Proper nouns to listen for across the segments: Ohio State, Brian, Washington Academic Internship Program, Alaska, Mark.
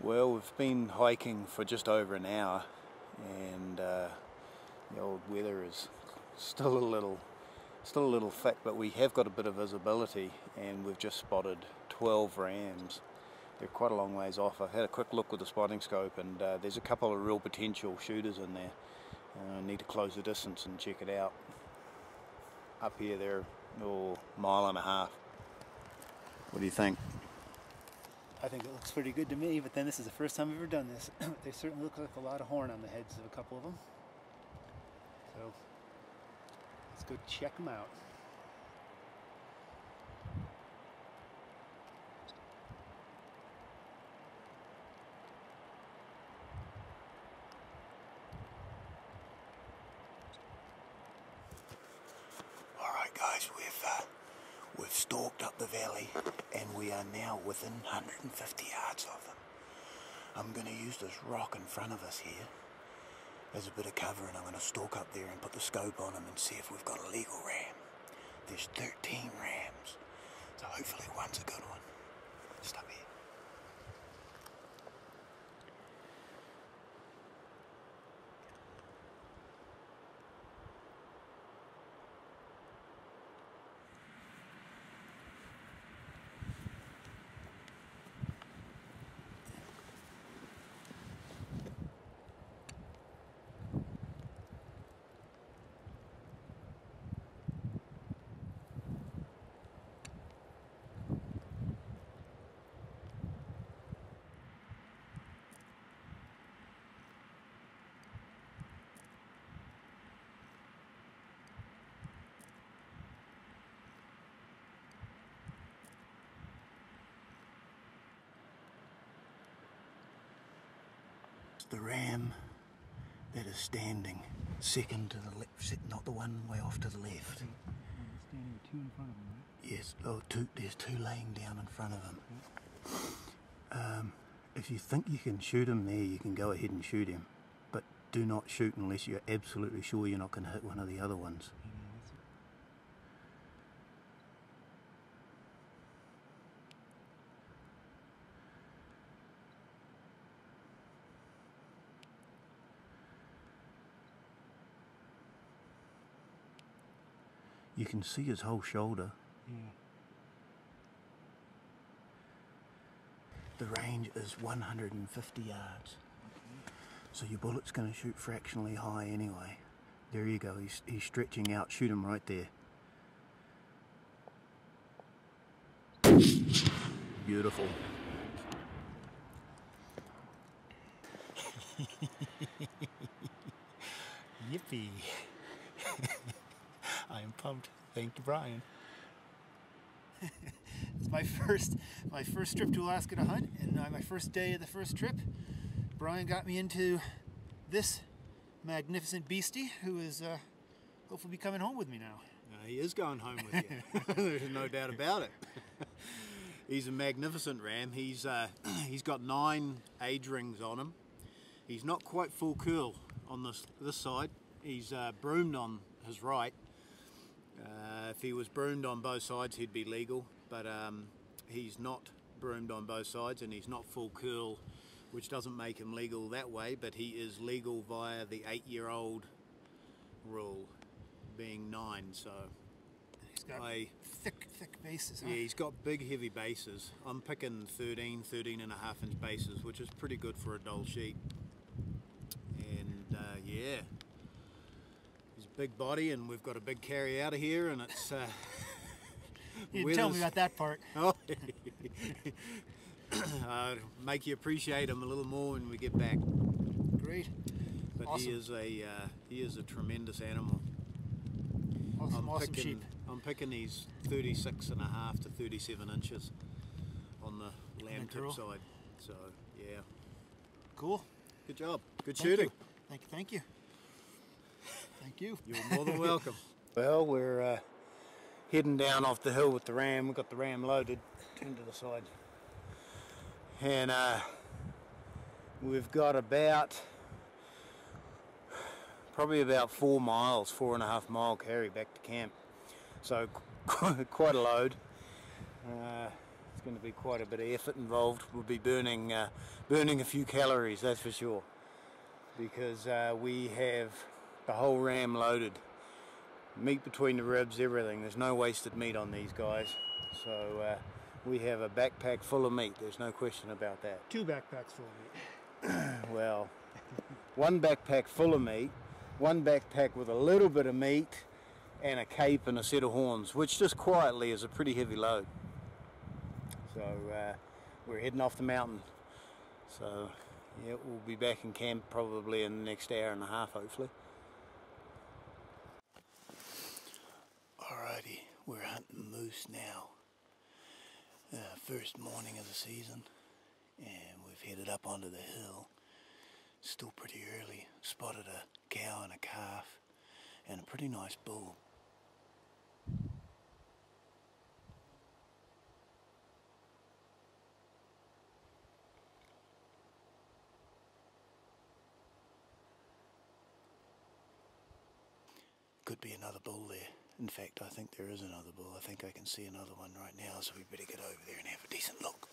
Well, we've been hiking for just over an hour, and the old weather is still a little thick, but we have got a bit of visibility, and we've just spotted 12 rams. They're quite a long ways off. I've had a quick look with the spotting scope, and there's a couple of real potential shooters in there. I need to close the distance and check it out. Up here they're a mile and a half. What do you think? I think it looks pretty good to me, but then this is the first time I've ever done this. They certainly look like a lot of horn on the heads of a couple of them. So let's go check them out. We've stalked up the valley, and we are now within 150 yards of them. I'm going to use this rock in front of us here as a bit of cover, and I'm going to stalk up there and put the scope on them and see if we've got a legal ram. There's 13 rams, so hopefully one's a good one. Just up here. The ram that is standing second to the left, not the one way off to the left. Standing two in front of him, right? Yes, oh, two, there's two laying down in front of him. Okay. If you think you can shoot him there, you can go ahead and shoot him, but do not shoot unless you're absolutely sure you're not going to hit one of the other ones. You can see his whole shoulder. Yeah. The range is 150 yards. Okay. So your bullet's going to shoot fractionally high anyway. There you go, he's stretching out. Shoot him right there. Beautiful. Yippee. I am pumped. Thank you, Brian. It's my first trip to Alaska to hunt, and my first day of the first trip, Brian got me into this magnificent beastie who is hopefully be coming home with me now. He is going home with you. There's no doubt about it. He's a magnificent ram. He's got 9 age rings on him. He's not quite full curl on this side. He's broomed on his right. If he was broomed on both sides, he'd be legal, but he's not broomed on both sides, and he's not full curl, which doesn't make him legal that way, but he is legal via the 8-year-old rule, being 9, so... He's got thick bases, huh? Yeah, he's got big, heavy bases. I'm picking 13.5 inch bases, which is pretty good for a doll sheep. And, yeah... Big body, and we've got a big carry out of here, and it's you didn't tell me about that part. Oh. Make you appreciate him a little more when we get back. Great. But awesome. He is a tremendous animal. Awesome, sheep. I'm picking these 36.5 to 37 inches on the lamb tip side. So yeah. Cool. Good job. Good shooting. Thank you. Thank you. Thank you. You're more than welcome. Well, we're heading down off the hill with the ram. We've got the ram loaded. Turn to the side. And we've got probably about 4.5 mile carry back to camp. So quite a load. It's going to be quite a bit of effort involved. We'll be burning a few calories, that's for sure, because we have the whole ram loaded. Meat between the ribs, everything. There's no wasted meat on these guys. So we have a backpack full of meat. There's no question about that. Two backpacks full of meat. Well, one backpack full of meat, one backpack with a little bit of meat, and a cape and a set of horns, which just quietly is a pretty heavy load. So we're heading off the mountain. So yeah, we'll be back in camp probably in the next hour and a half, hopefully. Alrighty, we're hunting moose now. First morning of the season, and we've headed up onto the hill. Still pretty early. Spotted a cow and a calf, and a pretty nice bull. Could be another bull there. In fact, I think there is another bull. I think I can see another one right now, so we better get over there and have a decent look.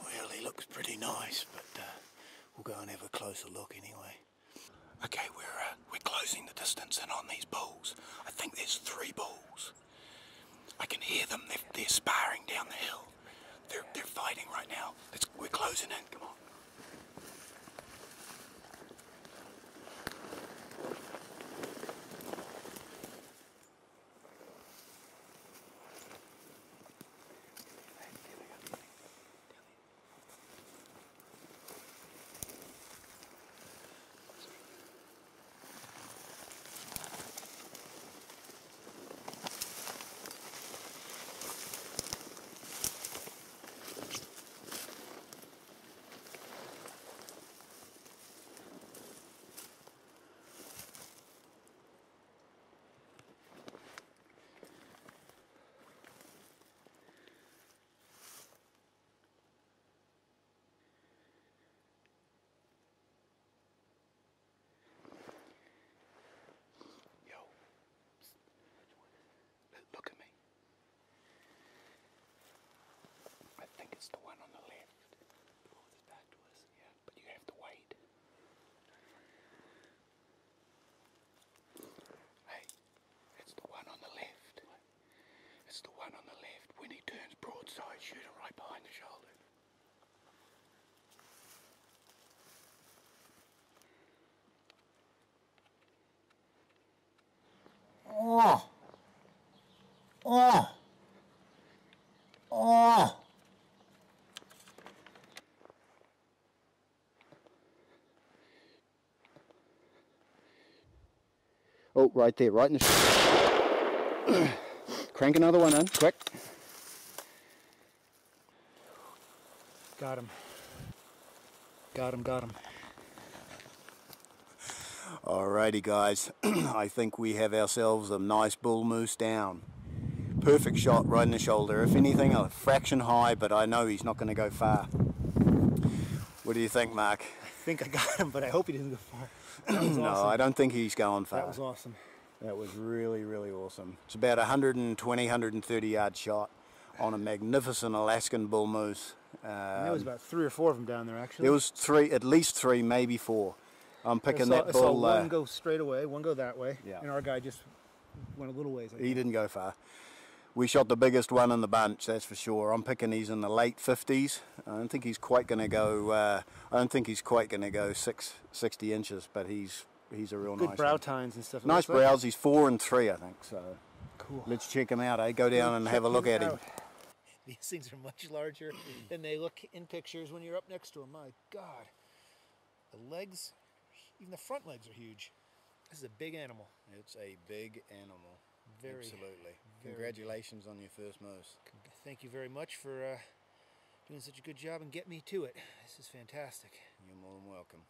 Well, he looks pretty nice, but we'll go and have a closer look anyway. Okay, we're closing the distance in on these bulls. I think there's three bulls. I can hear them. They're sparring down the hill. They're fighting right now. We're closing in. Come on. It's the one on the left. Oh, it's back to us. Yeah, but you have to wait. Hey, it's the one on the left. What? It's the one on the left. When he turns broadside, shoot him right behind the shoulder. Oh! Oh! Oh! Oh, right there, right in the... Crank another one in, quick. Got him. Got him, got him. Alrighty, guys. I think we have ourselves a nice bull moose down. Perfect shot, right in the shoulder. If anything, a fraction high, but I know he's not going to go far. What do you think, Mark? I think I got him, but I hope he didn't go far. Awesome. No, I don't think he's going far. That was awesome. That was really, really awesome. It's about 120, 130 yard shot on a magnificent Alaskan bull moose. There was about three or four of them down there, actually. There was three, at least three, maybe four. I'm picking that bull. I saw one go straight away, one go that way, yeah. And our guy just went a little ways. He didn't go far. We shot the biggest one in the bunch, that's for sure. I'm picking he's in the late 50s. I don't think he's quite going to go. I don't think he's quite going to go 60 inches, but he's a real good nice brow one. Tines and stuff. Nice brows. He's 4 and 3, I think. So cool. Let's check him out. Eh? Go down and have a look at him. These things are much larger than they look in pictures when you're up next to him. My God, the legs, even the front legs, are huge. This is a big animal. It's a big animal. Very, absolutely. Very congratulations on your first moose. Thank you very much for doing such a good job and get me to it. This is fantastic. You're more than welcome.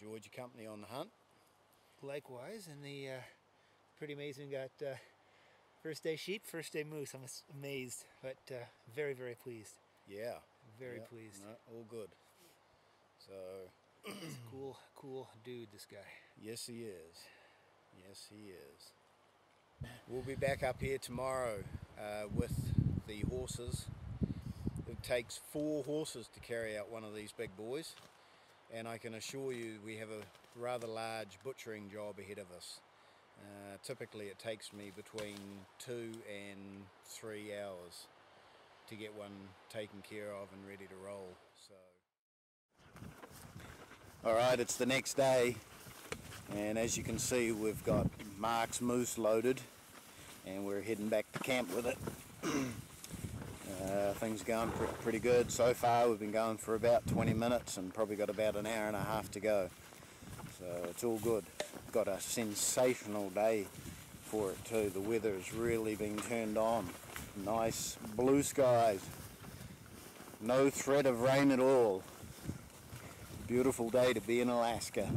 Enjoyed your company on the hunt. Likewise, and the pretty amazing. We got first day sheep, first day moose. I'm amazed, but very, very pleased. Yeah. Very pleased. No, all good. So... he's a cool, cool dude, this guy. Yes, he is. Yes, he is. We'll be back up here tomorrow with the horses. It takes 4 horses to carry out one of these big boys, and I can assure you we have a rather large butchering job ahead of us. Typically it takes me between 2 and 3 hours to get one taken care of and ready to roll. So. Alright, it's the next day, and as you can see we've got Mark's moose loaded and we're heading back to camp with it. Things going pretty good so far. We've been going for about 20 minutes and probably got about an hour and a half to go, so it's all good. Got a sensational day for it too. The weather has really been turned on. Nice blue skies, no threat of rain at all. Beautiful day to be in Alaska.